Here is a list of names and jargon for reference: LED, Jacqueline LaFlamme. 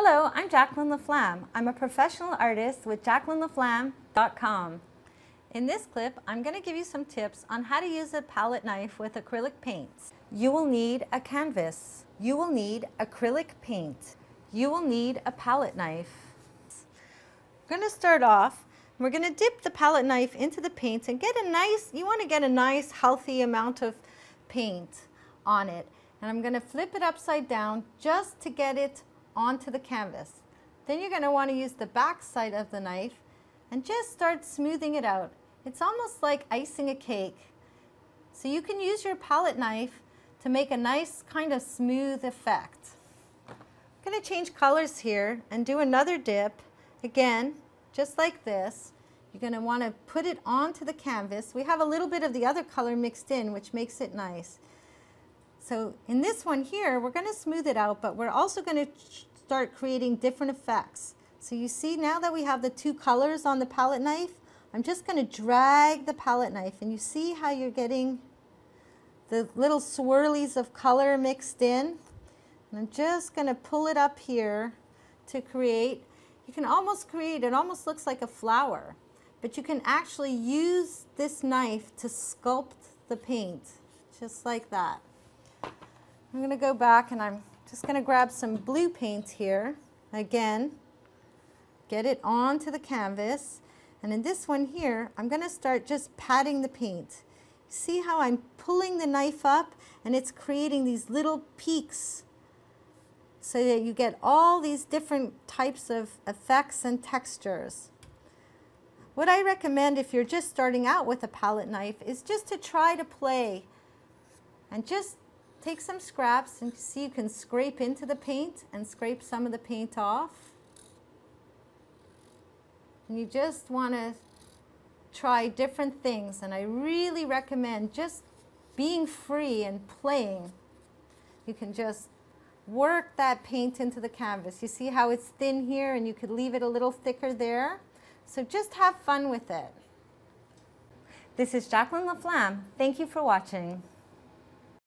Hello, I'm Jacqueline LaFlamme. I'm a professional artist with JacquelineLaFlamme.com. In this clip, I'm going to give you some tips on how to use a palette knife with acrylic paints. You will need a canvas. You will need acrylic paint. You will need a palette knife. We're going to start off. We're going to dip the palette knife into the paint and get a nice, you want to get a nice healthy amount of paint on it. And I'm going to flip it upside down just to get it onto the canvas. Then you're going to want to use the back side of the knife and just start smoothing it out. It's almost like icing a cake. So you can use your palette knife to make a nice kind of smooth effect. I'm going to change colors here and do another dip. Again, just like this, you're going to want to put it onto the canvas. We have a little bit of the other color mixed in, which makes it nice. So in this one here, we're going to smooth it out, but we're also going to start creating different effects. So you see now that we have the two colors on the palette knife, I'm just going to drag the palette knife, and you see how you're getting the little swirlies of color mixed in. And I'm just going to pull it up here to create. You can almost create, it almost looks like a flower, but you can actually use this knife to sculpt the paint, just like that. I'm going to go back and I'm just going to grab some blue paint here. Again, get it onto the canvas, and in this one here I'm going to start just patting the paint. See how I'm pulling the knife up and it's creating these little peaks so that you get all these different types of effects and textures. What I recommend if you're just starting out with a palette knife is just to try to play and just take some scraps, and see you can scrape into the paint and scrape some of the paint off. And you just want to try different things, and I really recommend just being free and playing. You can just work that paint into the canvas. You see how it's thin here, and you could leave it a little thicker there. So just have fun with it. This is Jacqueline LaFlamme. Thank you for watching.